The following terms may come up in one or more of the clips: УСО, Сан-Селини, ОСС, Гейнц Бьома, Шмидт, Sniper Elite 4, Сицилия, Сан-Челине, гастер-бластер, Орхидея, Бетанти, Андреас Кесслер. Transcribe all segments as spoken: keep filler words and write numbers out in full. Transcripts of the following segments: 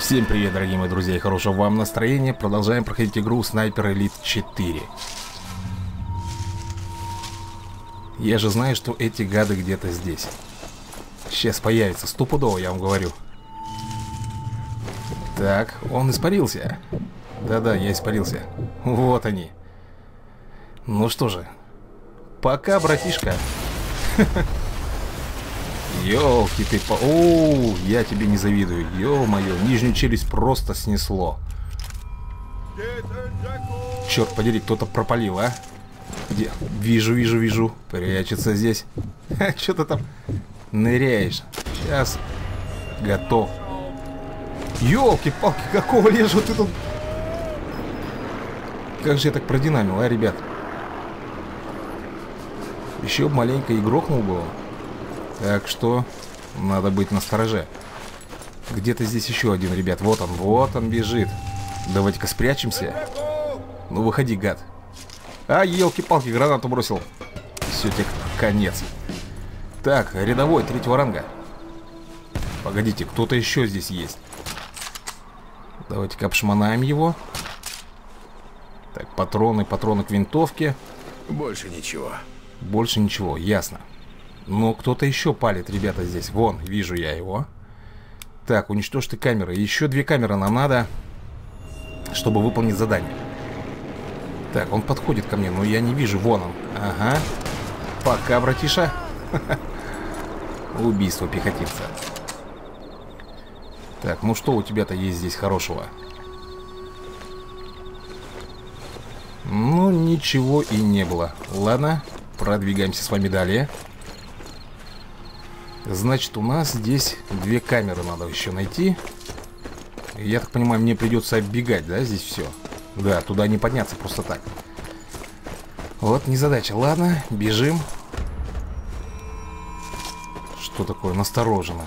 Всем привет, дорогие мои друзья, и хорошего вам настроения. Продолжаем проходить игру Sniper Elite четыре. Я же знаю, что эти гады где-то здесь. Сейчас появится, стопудово, я вам говорю. Так, он испарился. Да-да, я испарился. Вот они. Ну что же. Пока, братишка. Ёлки ты по... Оу, я тебе не завидую. Ё-моё, нижнюю челюсть просто снесло. Черт подери, кто-то пропалил, а? Где? Вижу, вижу, вижу. Прячется здесь. Что ты там ныряешь? Сейчас. Готов. Ёлки-палки, какого лежу ты тут? Как же я так продинамил, а, ребят? Еще маленько и грохнул было. Так что надо быть настороже. Где-то здесь еще один, ребят. Вот он, вот он бежит. Давайте-ка спрячемся. Ну, выходи, гад. А, елки-палки, гранату бросил. Все, тебе конец. Так, рядовой, третьего ранга. Погодите, кто-то еще здесь есть. Давайте-ка обшмонаем его. Так, патроны, патроны к винтовке. Больше ничего. Больше ничего, ясно. Но кто-то еще палит, ребята, здесь. Вон, вижу я его. Так, уничтожь ты камеры. Еще две камеры нам надо, чтобы выполнить задание. Так, он подходит ко мне, но я не вижу. Вон он. Ага. Пока, братиша. Убийство пехотинца. Так, ну что у тебя-то есть здесь хорошего? Ну, ничего и не было. Ладно, продвигаемся с вами далее. Значит, у нас здесь две камеры надо еще найти. Я так понимаю, мне придется оббегать, да, здесь все? Да, туда не подняться просто так. Вот незадача. Ладно, бежим. Что такое? Настороженно.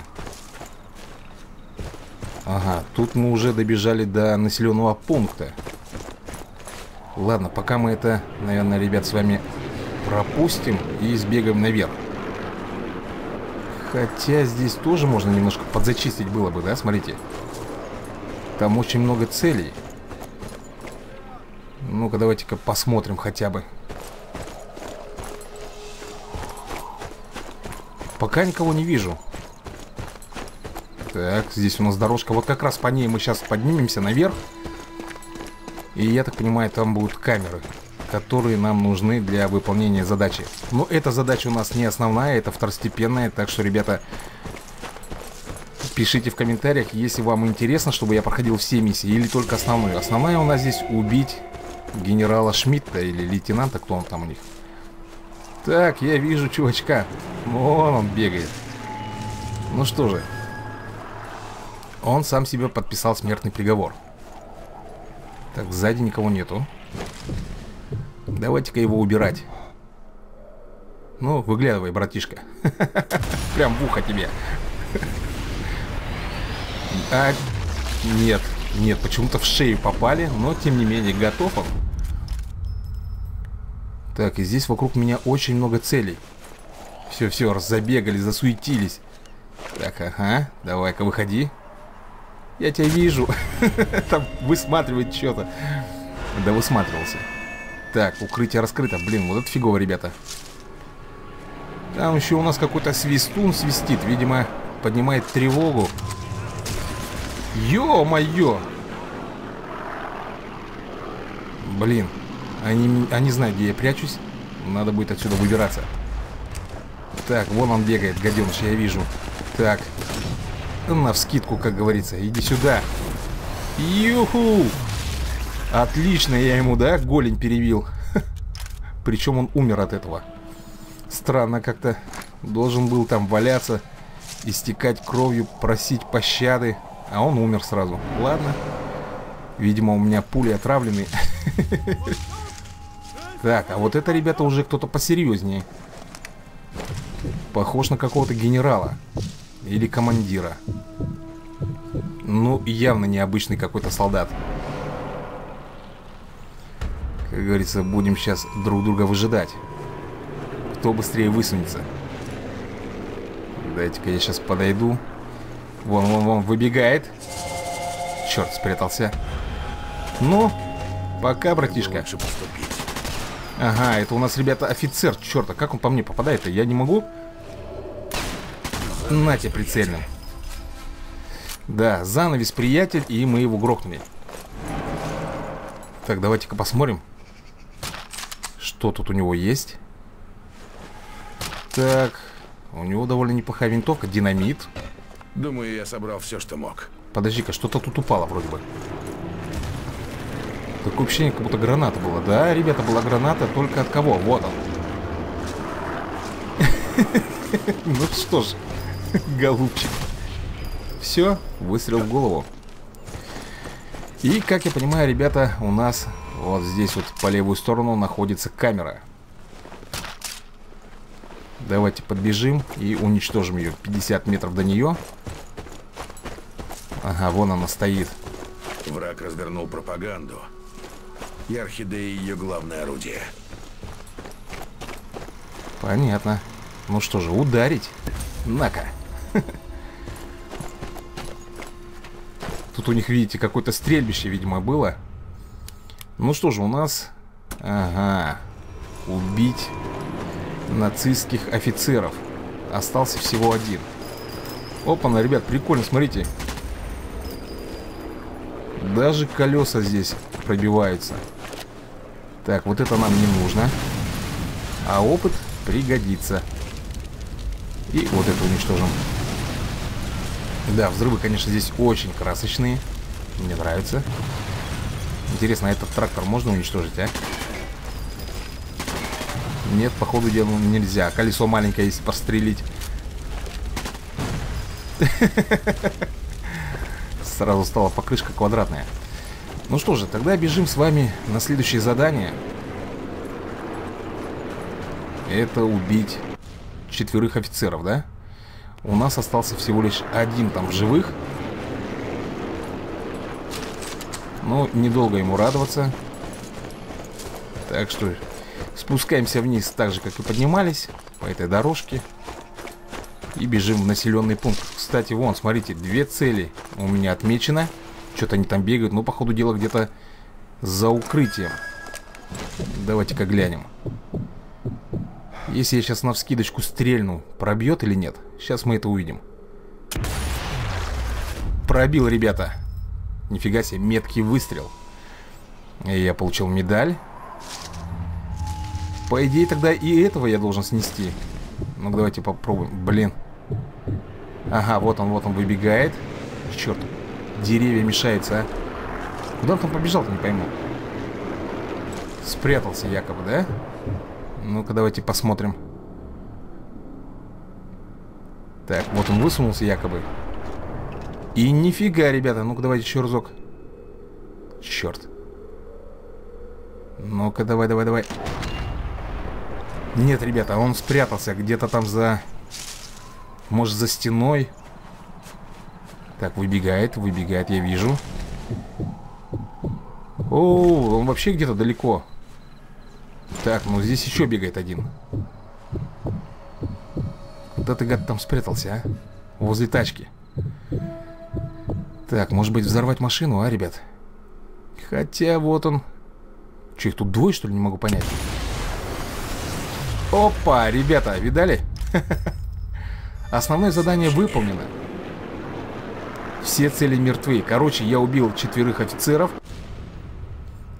Ага, тут мы уже добежали до населенного пункта. Ладно, пока мы это, наверное, ребят, с вами пропустим и сбегаем наверх. Хотя здесь тоже можно немножко подзачистить было бы, да, смотрите. Там очень много целей. Ну-ка, давайте-ка посмотрим хотя бы. Пока никого не вижу. Так, здесь у нас дорожка. Вот как раз по ней мы сейчас поднимемся наверх. И я так понимаю, там будут камеры, которые нам нужны для выполнения задачи. Но эта задача у нас не основная, это второстепенная. Так что, ребята, пишите в комментариях, если вам интересно, чтобы я проходил все миссии или только основную. Основная у нас здесь убить генерала Шмидта или лейтенанта, кто он там у них. Так, я вижу чувачка. Вон он бегает. Ну что же. Он сам себе подписал смертный приговор. Так, сзади никого нету. Давайте-ка его убирать. Ну, выглядывай, братишка. Прям в ухо тебе. А, нет, нет, почему-то в шею попали, но тем не менее готов он. Так, и здесь вокруг меня очень много целей. Все, все, раззабегали, засуетились. Так, ага, давай-ка выходи. Я тебя вижу. Там высматривает что-то. Да высматривался. Так, укрытие раскрыто. Блин, вот это фигово, ребята. Там еще у нас какой-то свистун свистит. Видимо, поднимает тревогу. Ё-моё! Блин, они, они знают, где я прячусь. Надо будет отсюда выбираться. Так, вон он бегает, гаденыш, я вижу. Так, навскидку, как говорится. Иди сюда. Юху! Отлично, я ему, да, голень перебил. Причем он умер от этого. Странно как-то. Должен был там валяться, истекать кровью, просить пощады. А он умер сразу. Ладно. Видимо, у меня пули отравлены. Так, а вот это, ребята, уже кто-то посерьезнее. Похож на какого-то генерала. Или командира. Ну, явно необычный какой-то солдат. Как говорится, будем сейчас друг друга выжидать. Кто быстрее высунется. Дайте-ка я сейчас подойду. Вон, вон, вон, выбегает. Черт, спрятался. Ну, пока, братишка. Ага, это у нас, ребята, офицер. Черт, а как он по мне попадает-то? Я не могу. На тебе прицельным. Да, занавес, приятель, и мы его грохнули. Так, давайте-ка посмотрим, что тут у него есть. Так, у него довольно неплохая винтовка, динамит. Думаю, я собрал все, что мог. Подожди-ка, что-то тут упало вроде бы. Такое ощущение, как будто граната была. Да, ребята, была граната, только от кого? Вот он. Ну что ж, голубчик. Все, выстрел в голову. И, как я понимаю, ребята, у нас вот здесь вот по левую сторону находится камера. Давайте подбежим и уничтожим ее. пятьдесят метров до нее. Ага, вон она стоит. Враг развернул пропаганду. И орхидея ее главное орудие. Понятно. Ну что же, ударить. На-ка. Тут у них, видите, какое-то стрельбище, видимо, было. Ну что же, у нас... Ага. Убить нацистских офицеров. Остался всего один. Опа-на, ребят, прикольно, смотрите. Даже колеса здесь пробиваются. Так, вот это нам не нужно. А опыт пригодится. И вот это уничтожим. Да, взрывы, конечно, здесь очень красочные. Мне нравится. Интересно, а этот трактор можно уничтожить, а? Нет, по ходу дела нельзя. Колесо маленькое, если пострелить. Сразу стала покрышка квадратная. Ну что же, тогда бежим с вами на следующее задание. Это убить четверых офицеров, да? У нас остался всего лишь один там в живых. Ну, недолго ему радоваться. Так что спускаемся вниз так же, как и поднимались. По этой дорожке. И бежим в населенный пункт. Кстати, вон, смотрите, две цели у меня отмечено. Что-то они там бегают, но, по ходу дела, где-то за укрытием. Давайте-ка глянем. Если я сейчас навскидочку стрельну, пробьет или нет? Сейчас мы это увидим. Пробил, ребята. Нифига себе, меткий выстрел. И я получил медаль. По идее, тогда и этого я должен снести. Ну-ка, давайте попробуем. Блин. Ага, вот он, вот он выбегает. Черт, деревья мешаются, а. Куда он там побежал-то, не пойму. Спрятался якобы, да? Ну-ка, давайте посмотрим. Так, вот он высунулся якобы. И нифига, ребята. Ну-ка, давайте еще разок. Черт. Ну-ка, давай, давай, давай. Нет, ребята, он спрятался где-то там за... Может, за стеной. Так, выбегает, выбегает, я вижу. О, он вообще где-то далеко. Так, ну здесь еще бегает один. Куда ты, гад, там спрятался, а? Возле тачки. Так, может быть, взорвать машину, а, ребят? Хотя вот он. Че, их тут двое, что ли? Не могу понять. Опа, ребята, видали? Основное задание выполнено. Все цели мертвы. Короче, я убил четверых офицеров.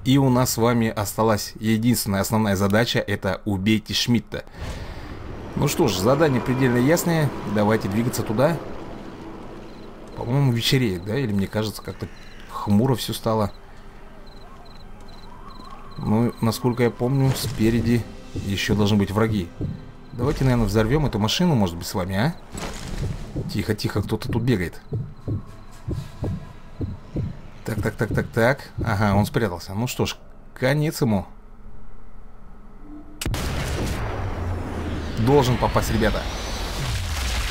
И у нас с вами осталась единственная основная задача. Это убейте Шмидта. Ну что ж, задание предельно ясное. Давайте двигаться туда. По-моему, вечереет, да? Или мне кажется, как-то хмуро все стало. Ну, насколько я помню, спереди... Еще должны быть враги. Давайте, наверное, взорвем эту машину, может быть, с вами, а? Тихо-тихо, кто-то тут бегает. Так-так-так-так-так. Ага, он спрятался. Ну что ж, конец ему. Должен попасть, ребята.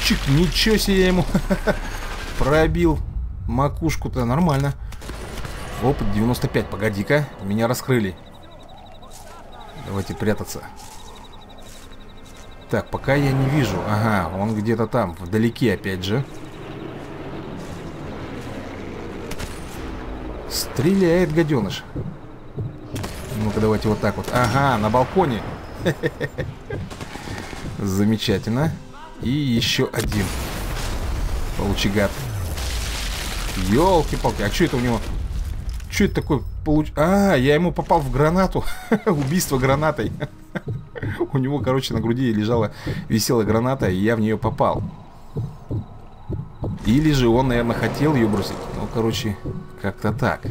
Чик, ничего себе я ему. Пробил макушку-то нормально. Опыт девяносто пять, погоди-ка. Меня раскрыли. Давайте прятаться. Так, пока я не вижу. Ага, он где-то там, вдалеке опять же. Стреляет гаденыш. Ну-ка, давайте вот так вот. Ага, на балконе. Замечательно. И еще один. Получи, гад. Ёлки-палки. А что это у него? Что это такое? Получ... А, я ему попал в гранату. Убийство гранатой. У него, короче, на груди лежала, висела граната, и я в нее попал. Или же он, наверное, хотел ее бросить. Ну, короче, как-то так.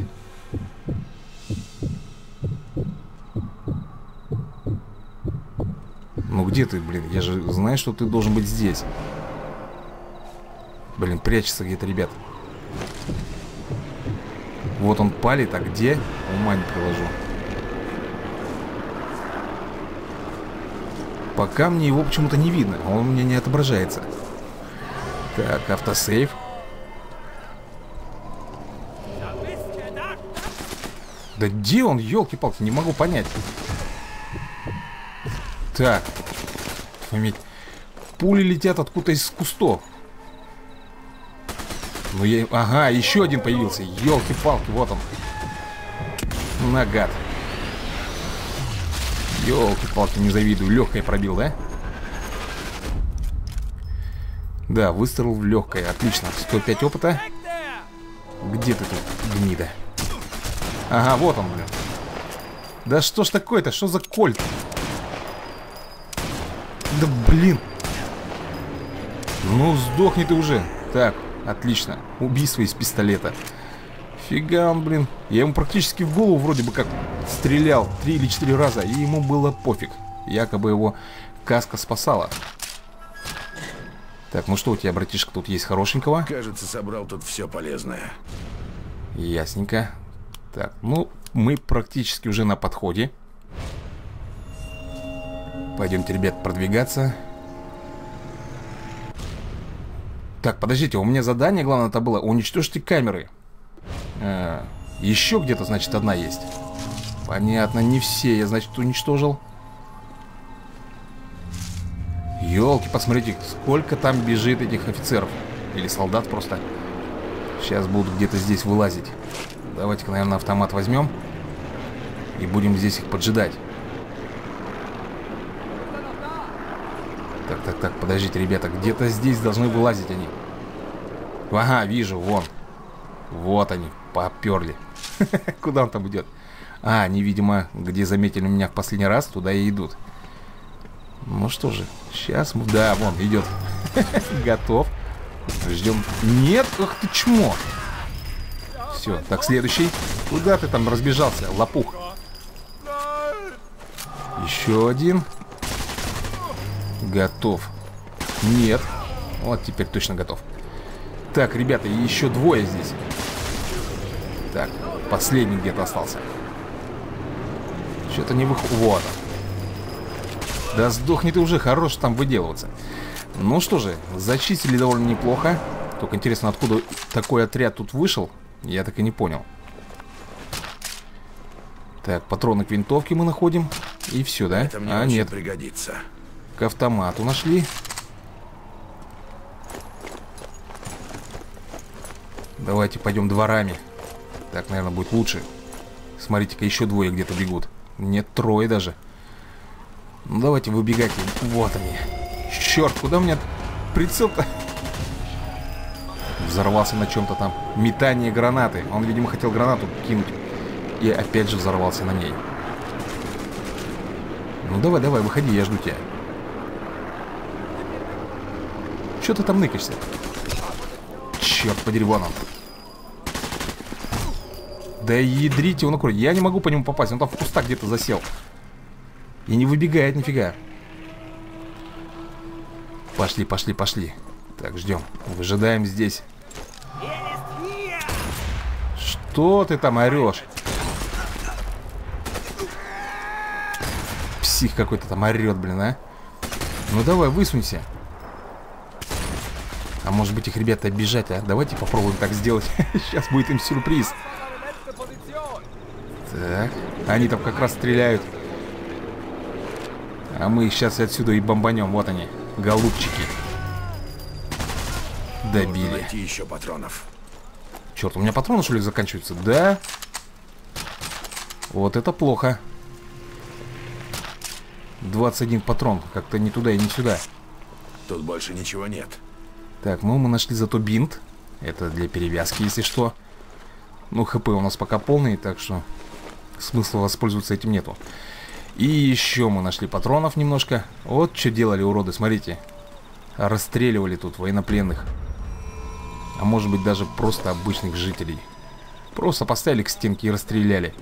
Ну, где ты, блин? Я же знаю, что ты должен быть здесь. Блин, прячется где-то, ребят. Вот он палит, а где? Ума не приложу. Пока мне его почему-то не видно. Он у меня не отображается. Так, автосейв. Да где он, елки-палки, не могу понять. Так. Пули летят откуда-то из кустов. Ну я... Ага, еще один появился. Елки-палки, вот он. На, гад. Елки-палки, не завидую. Легкое пробил, да? Да, выстрел в легкое. Отлично. сто пять опыта. Где ты тут, гнида? Ага, вот он, блин. Да что ж такое-то? Что за кольт? Да блин. Ну, сдохни ты уже. Так, отлично. Убийство из пистолета. Фига он, блин. Я ему практически в голову вроде бы как стрелял три или четыре раза. И ему было пофиг. Якобы его каска спасала. Так, ну что у тебя, братишка, тут есть хорошенького? Кажется, собрал тут все полезное. Ясненько. Так, ну, мы практически уже на подходе. Пойдемте, ребят, продвигаться. Так, подождите, у меня задание, главное, это было уничтожьте камеры. А, еще где-то, значит, одна есть. Понятно, не все я, значит, уничтожил. Ёлки, посмотрите, сколько там бежит этих офицеров. Или солдат просто. Сейчас будут где-то здесь вылазить. Давайте-ка, наверное, автомат возьмем. И будем здесь их поджидать. Так, так, так, подождите, ребята. Где-то здесь должны вылазить они. Ага, вижу, вон. Вот они, поперли. Куда он там идет? А, они, видимо, где заметили меня в последний раз, туда и идут. Ну что же, сейчас мы... Да, вон, идет. Готов. Ждем. Нет, ах ты чмо. Все, так, следующий. Куда ты там разбежался, лопух? Еще один. Готов. Нет. Вот теперь точно готов. Так, ребята, еще двое здесь. Так, последний где-то остался. Что-то не выходит. Вот. Да сдохни ты уже, хорош там выделываться. Ну что же, зачистили довольно неплохо. Только интересно, откуда такой отряд тут вышел, я так и не понял. Так, патроны к винтовке мы находим. И все, да? Это мне а, нет. Пригодится. К автомату нашли. Давайте пойдем дворами. Так, наверное, будет лучше. Смотрите-ка, еще двое где-то бегут. Нет, трое даже. Ну, давайте выбегать. Вот они. Черт, куда у меня прицел-то? Взорвался на чем-то там. Метание гранаты. Он, видимо, хотел гранату кинуть. И опять же взорвался на ней. Ну, давай, давай, выходи, я жду тебя. Че ты там ныкаешься? Черт, по дереванам. Да ядрите его на кровь. Я не могу по нему попасть. Он там в кустах где-то засел. И не выбегает нифига. Пошли, пошли, пошли. Так, ждем. Выжидаем здесь. Что ты там орешь? Псих какой-то там орет, блин, а. Ну давай, высунься. А может быть их, ребята, обижать, а? Давайте попробуем так сделать. Сейчас будет им сюрприз. Так. Они там как раз стреляют. А мы их сейчас отсюда и бомбанем. Вот они, голубчики. Добили. Еще патронов. Черт, у меня патроны, что ли, заканчиваются? Да. Вот это плохо. двадцать один патрон. Как-то не туда и не сюда. Тут больше ничего нет. Так, ну мы нашли зато бинт. Это для перевязки, если что. Ну, ХП у нас пока полный, так что смысла воспользоваться этим нету. И еще мы нашли патронов немножко. Вот что делали уроды, смотрите. Расстреливали тут военнопленных. А может быть даже просто обычных жителей. Просто поставили к стенке и расстреляли.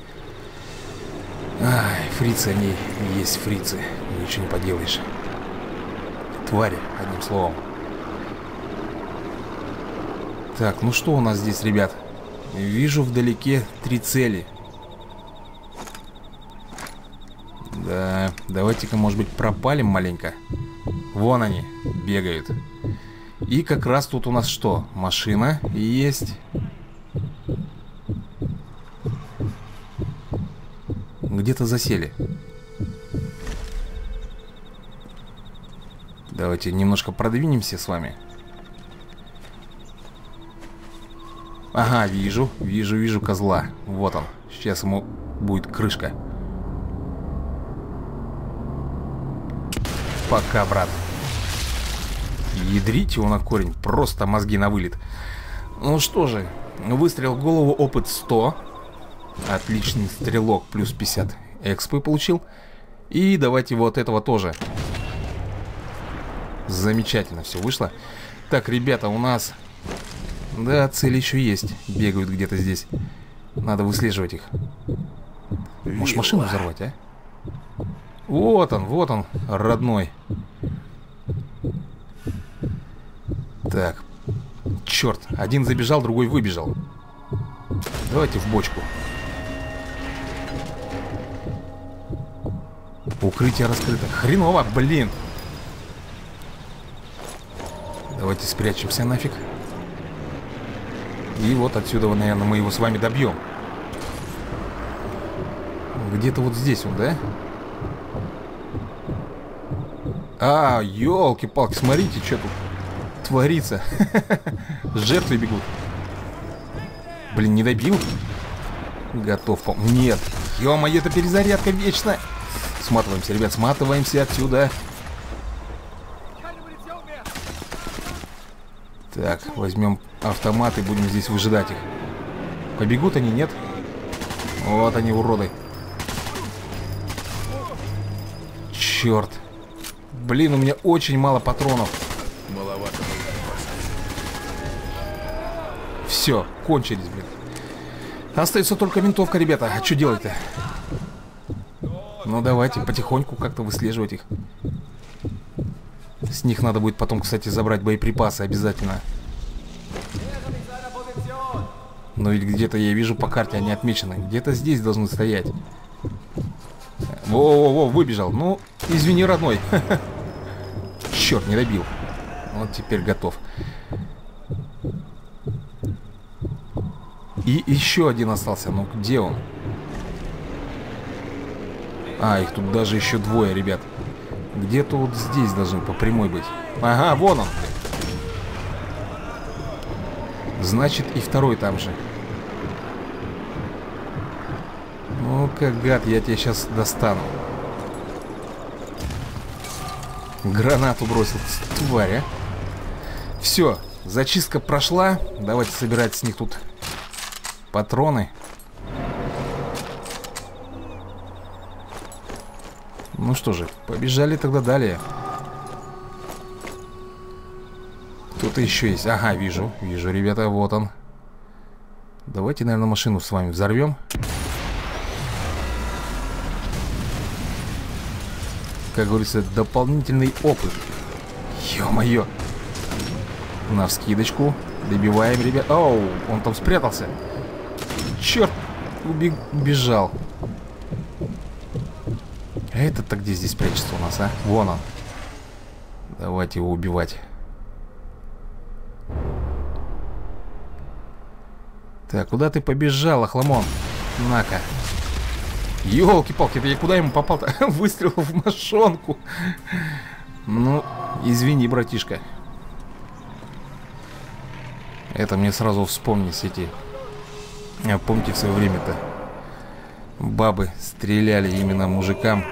Ай, фрицы они есть фрицы. Ничего не поделаешь. Твари, одним словом. Так, ну что у нас здесь, ребят? Вижу вдалеке три цели. Да, давайте-ка, может быть, пропалим маленько. Вон они, бегают. И как раз тут у нас что? Машина есть. Где-то засели. Давайте немножко продвинемся с вами. Ага, вижу, вижу, вижу козла. Вот он, сейчас ему будет крышка. Пока, брат. Ядрить его на корень, просто мозги на вылет. Ну что же, выстрел в голову, опыт сто. Отличный стрелок, плюс пятьдесят экспы получил. И давайте вот этого тоже. Замечательно все вышло. Так, ребята, у нас... Да, цели еще есть. Бегают где-то здесь. Надо выслеживать их. Может, машину взорвать, а? Вот он, вот он, родной. Так. Черт, один забежал, другой выбежал. Давайте в бочку. Укрытие раскрыто. Хреново, блин. Давайте спрячемся нафиг. И вот отсюда, наверное, мы его с вами добьем. Где-то вот здесь он, да? А, елки-палки, смотрите, что тут творится. Жертвы бегут. Блин, не добил? Готов, по... Нет. Ё-моё, это перезарядка вечно. Сматываемся, ребят, сматываемся отсюда. Так, возьмем автоматы, будем здесь выжидать их. Побегут они, нет? Вот они, уроды. Черт. Блин, у меня очень мало патронов. Маловато. Все, кончились, блин. Остается только винтовка, ребята. А что делать-то? Ну, давайте потихоньку как-то выслеживать их. С них надо будет потом, кстати, забрать боеприпасы обязательно. Но ведь где-то я вижу по карте, они отмечены. Где-то здесь должны стоять. Во-во-во, выбежал. Ну, извини, родной. Черт, не добил. Вот теперь готов. И еще один остался. Ну, где он? А, их тут даже еще двое, ребят. Где-то вот здесь должен по прямой быть. Ага, вон он. Значит, и второй там же. Ну-ка, гад, я тебя сейчас достану. Гранату бросил, тварь, а. Все, зачистка прошла. Давайте собирать с них тут патроны. Ну что же, побежали тогда далее. Кто-то еще есть. Ага, вижу, вижу, ребята, вот он. Давайте, наверное, машину с вами взорвем. Как говорится, дополнительный опыт. Ё-моё. На вскидочку. Добиваем, ребят. Оу, он там спрятался. Черт, убежал. А этот-то где здесь прячется у нас, а? Вон он. Давайте его убивать. Так, куда ты побежал, охламон? На-ка. Ёлки-палки, это я куда ему попал-то? Выстрел в мошонку. Ну, извини, братишка. Это мне сразу вспомнились эти А помните, в свое время-то бабы стреляли именно мужикам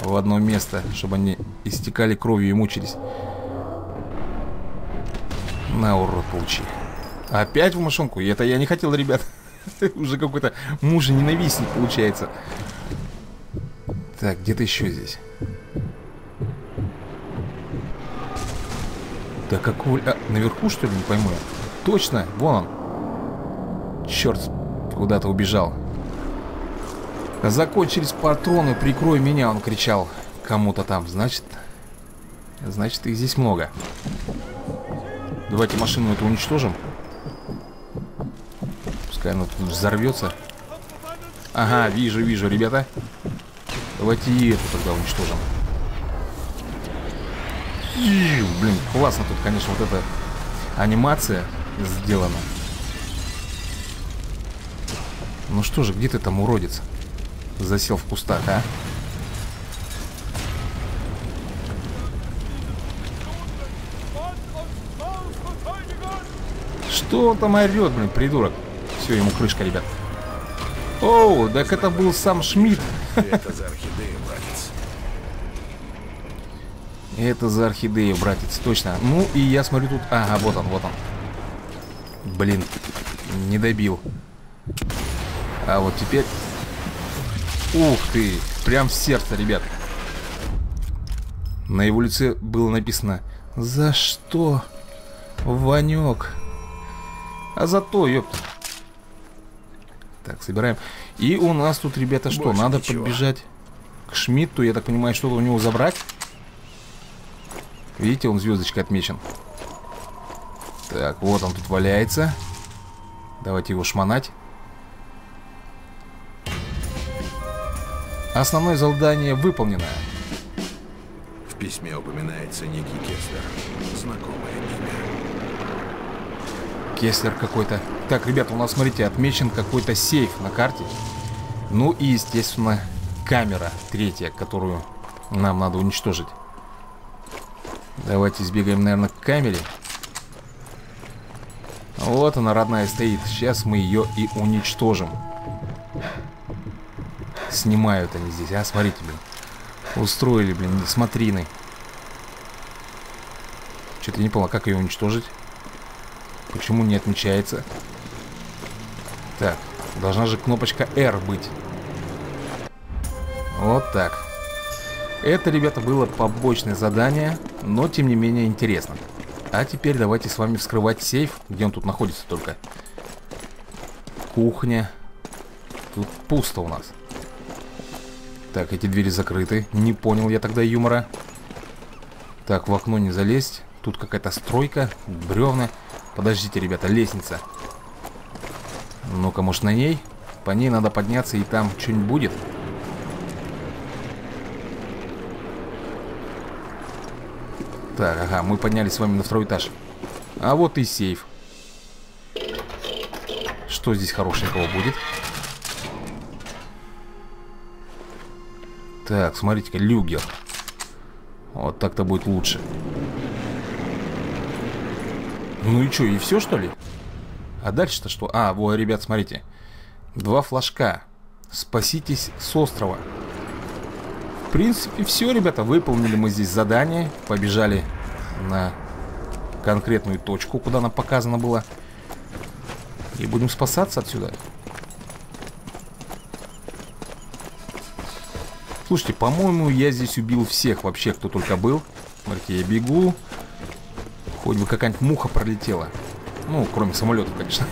в одно место, чтобы они истекали кровью и мучились. На, урод, получи. Опять в машинку? Это я не хотел, ребят. Уже какой-то мужа-ненавистник получается. Так, где-то еще здесь. Да какой... А, наверху, что ли? Не пойму. Точно, вон он. Черт, куда-то убежал. Закончились патроны, прикрой меня, он кричал кому-то там. Значит, значит, их здесь много. Давайте машину эту уничтожим. Пускай она тут взорвется. Ага, вижу, вижу, ребята. Давайте и эту тогда уничтожим. И, блин, классно тут, конечно, вот эта анимация сделана. Ну что же, где ты там, уродец? Засел в кустах, а? Что он там орет, блин, придурок? Все, ему крышка, ребят. Оу, так это был сам Шмидт. Это за орхидею, братец. Это за орхидею, братец, точно. Ну, и я смотрю тут... Ага, вот он, вот он. Блин, не добил. А вот теперь... Ух ты, прям в сердце, ребят. На его лице было написано: «За что, Ванек?» А за то, ёпта. Так, собираем. И у нас тут, ребята, что? Больше надо ничего. Подбежать к Шмидту, я так понимаю, что-то у него забрать. Видите, он звездочкой отмечен. Так, вот он тут валяется. Давайте его шмонать. Основное задание выполнено. В письме упоминается некий Кесслер. Знакомое имя. Кесслер какой-то. Так, ребята, у нас, смотрите, отмечен какой-то сейф на карте. Ну и, естественно, камера третья, которую нам надо уничтожить. Давайте сбегаем, наверное, к камере. Вот она, родная, стоит. Сейчас мы ее и уничтожим. Снимают они здесь, а, смотрите, блин. Устроили, блин, смотрины. Что-то я не понял, как ее уничтожить? Почему не отмечается? Так, должна же кнопочка R быть. Вот так. Это, ребята, было побочное задание, но, тем не менее, интересно. А теперь давайте с вами вскрывать сейф. Где он тут находится только? Кухня. Тут пусто у нас. Так, эти двери закрыты. Не понял я тогда юмора. Так, в окно не залезть. Тут какая-то стройка, бревна. Подождите, ребята, лестница. Ну-ка, может, на ней? По ней надо подняться, и там что-нибудь будет. Так, ага, мы поднялись с вами на второй этаж. А вот и сейф. Что здесь хорошенького будет? Так, смотрите-ка, люгер. Вот так-то будет лучше. Ну и что, и все, что ли? А дальше-то что? А, вот, ребят, смотрите. Два флажка. Спаситесь с острова. В принципе, все, ребята. Выполнили мы здесь задание. Побежали на конкретную точку, куда нам показано было. И будем спасаться отсюда. Слушайте, по-моему, я здесь убил всех вообще, кто только был. Смотрите, я бегу. Хоть бы какая-нибудь муха пролетела. Ну, кроме самолетов, конечно.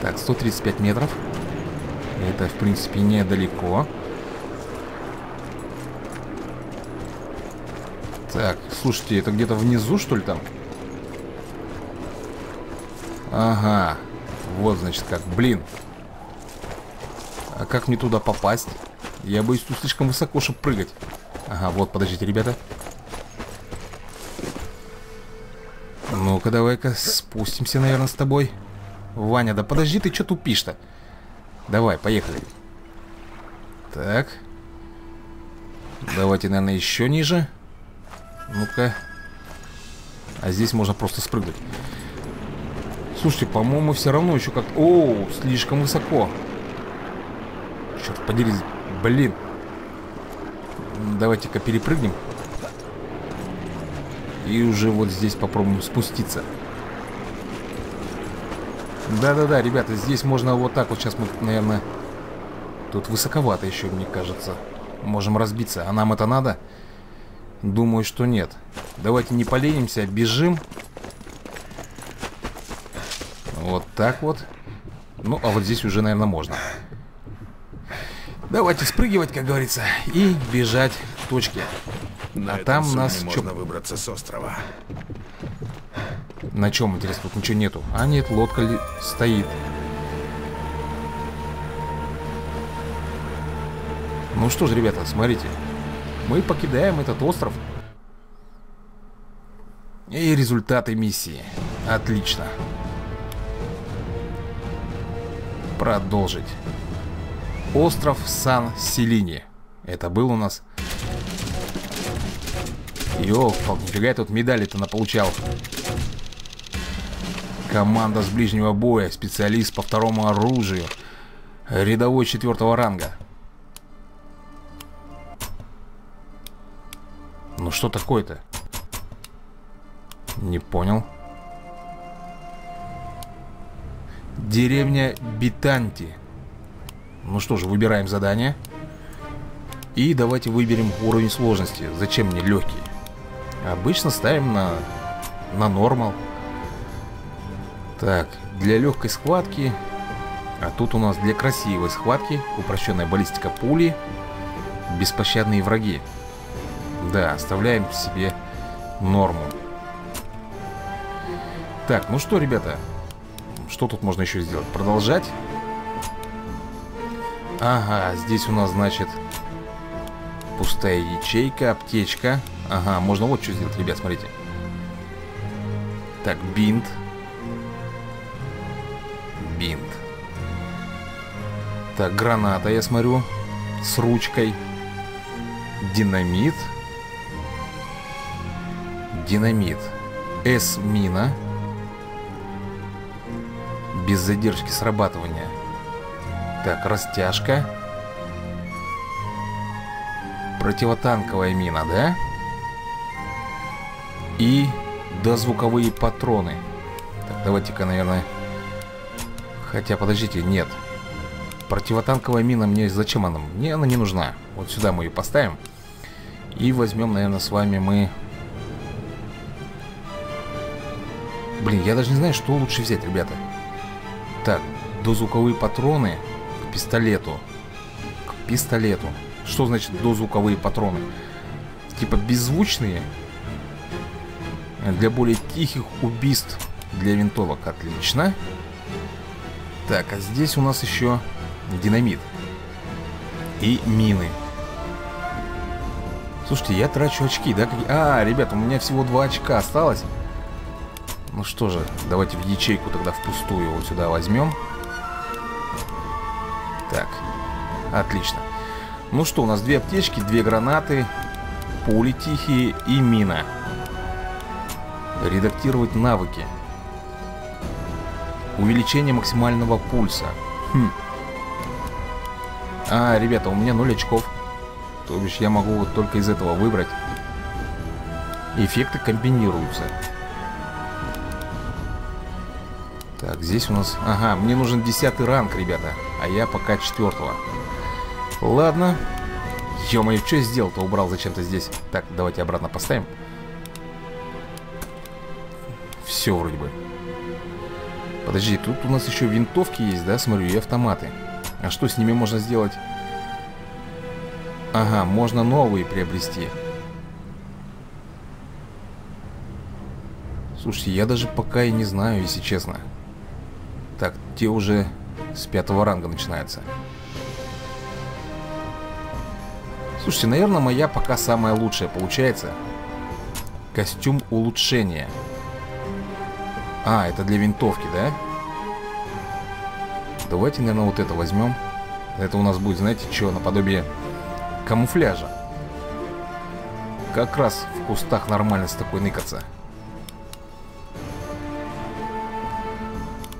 Так, сто тридцать пять метров. Это, в принципе, недалеко. Так, слушайте, это где-то внизу, что ли, там? Ага. Вот, значит, как. Блин. А как мне туда попасть? Я боюсь, тут слишком высоко, чтобы прыгать. Ага, вот, подождите, ребята. Ну-ка, давай-ка спустимся, наверное, с тобой. Ваня, да подожди, ты что тупишь-то? Давай, поехали. Так. Давайте, наверное, еще ниже. Ну-ка. А здесь можно просто спрыгнуть. Слушайте, по-моему, все равно еще как... О, слишком высоко. Черт подери, блин. Давайте-ка перепрыгнем. И уже вот здесь попробуем спуститься. Да-да-да, ребята, здесь можно вот так вот. Сейчас мы, наверное... Тут высоковато еще, мне кажется. Можем разбиться. А нам это надо? Думаю, что нет. Давайте не поленимся, бежим. Вот так вот. Ну, а вот здесь уже, наверное, можно. Давайте спрыгивать, как говорится, и бежать к точке. А там нас... Можно выбраться с острова. На чем, интересно, тут ничего нету. А нет, лодка ли... стоит. Ну что ж, ребята, смотрите. Мы покидаем этот остров. И результаты миссии. Отлично. Продолжить. Остров Сан-Селини. Это был у нас. Ёлка, нифига я тут медали-то наполучал. Команда с ближнего боя. Специалист по второму оружию. Рядовой четвертого ранга. Ну что такое-то? Не понял. Деревня Бетанти. Ну что же, выбираем задание. И давайте выберем уровень сложности. Зачем мне легкий? Обычно ставим на, на нормал. Так, для легкой схватки. А тут у нас для красивой схватки. Упрощенная баллистика пули. Беспощадные враги. Да, оставляем себе норму. Так, ну что, ребята. Что тут можно еще сделать? Продолжать. Ага, здесь у нас, значит, пустая ячейка, аптечка. Ага, можно вот что сделать, ребят, смотрите. Так, бинт. Бинт. Так, граната, я смотрю. С ручкой. Динамит. Динамит. С-мина. Без задержки срабатывания. Так, растяжка. Противотанковая мина, да? И дозвуковые патроны. Так, давайте-ка, наверное... Хотя, подождите, нет. Противотанковая мина мне... Зачем она? Мне она не нужна. Вот сюда мы ее поставим. И возьмем, наверное, с вами мы... Блин, я даже не знаю, что лучше взять, ребята. Так, дозвуковые патроны к пистолету. К пистолету. Что значит дозвуковые патроны? Типа беззвучные? Для более тихих убийств для винтовок. Отлично. Так, а здесь у нас еще динамит. И мины. Слушайте, я трачу очки, да? А, ребят, у меня всего два очка осталось. Ну что же, давайте в ячейку тогда впустую вот сюда возьмем. Так, отлично. Ну что, у нас две аптечки, две гранаты, пули тихие и мина. Редактировать навыки. Увеличение максимального пульса. Хм. А, ребята, у меня ноль очков. То бишь я могу вот только из этого выбрать. Эффекты комбинируются. Так, здесь у нас... Ага, мне нужен десятый ранг, ребята. А я пока четвертого. Ладно. Ё-моё, что я сделал-то? Убрал зачем-то здесь. Так, давайте обратно поставим. Все вроде бы. Подожди, тут у нас еще винтовки есть, да? Смотрю, и автоматы. А что с ними можно сделать? Ага, можно новые приобрести. Слушайте, я даже пока и не знаю, если честно. Так, те уже с пятого ранга начинаются. Слушайте, наверное, моя пока самая лучшая получается. Костюм улучшения. А, это для винтовки, да? Давайте, наверное, вот это возьмем. Это у нас будет, знаете, что, наподобие камуфляжа. Как раз в кустах нормально с такой ныкаться.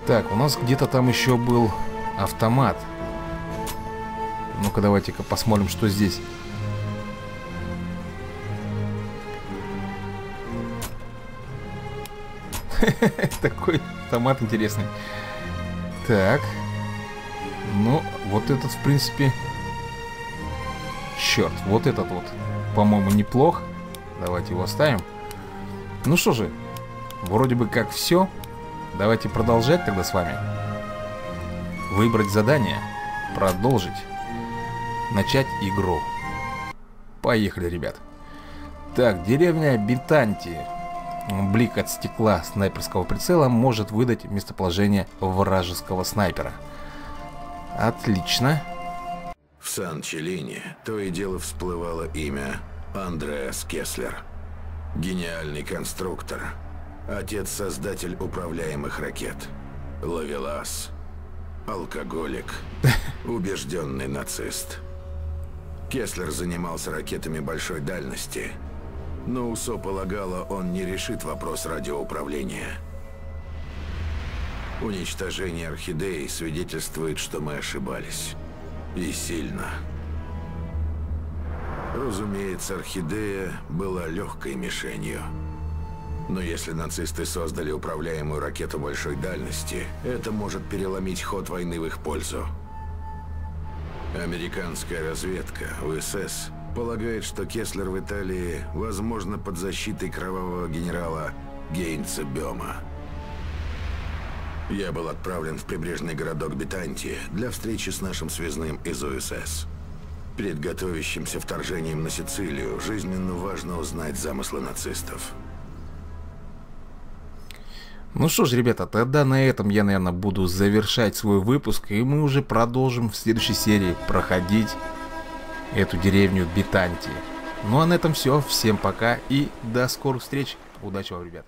Так, у нас где-то там еще был автомат. Ну-ка, давайте-ка посмотрим, что здесь. Такой автомат интересный. Так. Ну, вот этот, в принципе... Черт, вот этот вот, по-моему, неплох. Давайте его оставим. Ну что же, вроде бы как все. Давайте продолжать тогда с вами. Выбрать задание. Продолжить. Начать игру. Поехали, ребят. Так, деревня Бетанти. Блик от стекла снайперского прицела может выдать местоположение вражеского снайпера. Отлично. В Сан-Челине то и дело всплывало имя Андреас Кесслер. Гениальный конструктор. Отец-создатель управляемых ракет. Ловелас. Алкоголик. Убежденный нацист. Кесслер занимался ракетами большой дальности. Но УСО полагало, он не решит вопрос радиоуправления. Уничтожение Орхидеи свидетельствует, что мы ошибались. И сильно. Разумеется, Орхидея была легкой мишенью. Но если нацисты создали управляемую ракету большой дальности, это может переломить ход войны в их пользу. Американская разведка, ОСС, полагает, что Кесслер в Италии, возможно, под защитой кровавого генерала Гейнца Бьома. Я был отправлен в прибрежный городок Бетанти для встречи с нашим связным из ОСС. Перед готовящимся вторжением на Сицилию жизненно важно узнать замыслы нацистов. Ну что ж, ребята, тогда на этом я, наверное, буду завершать свой выпуск, и мы уже продолжим в следующей серии проходить эту деревню Бетанти. Ну а на этом все. Всем пока и до скорых встреч. Удачи вам, ребят.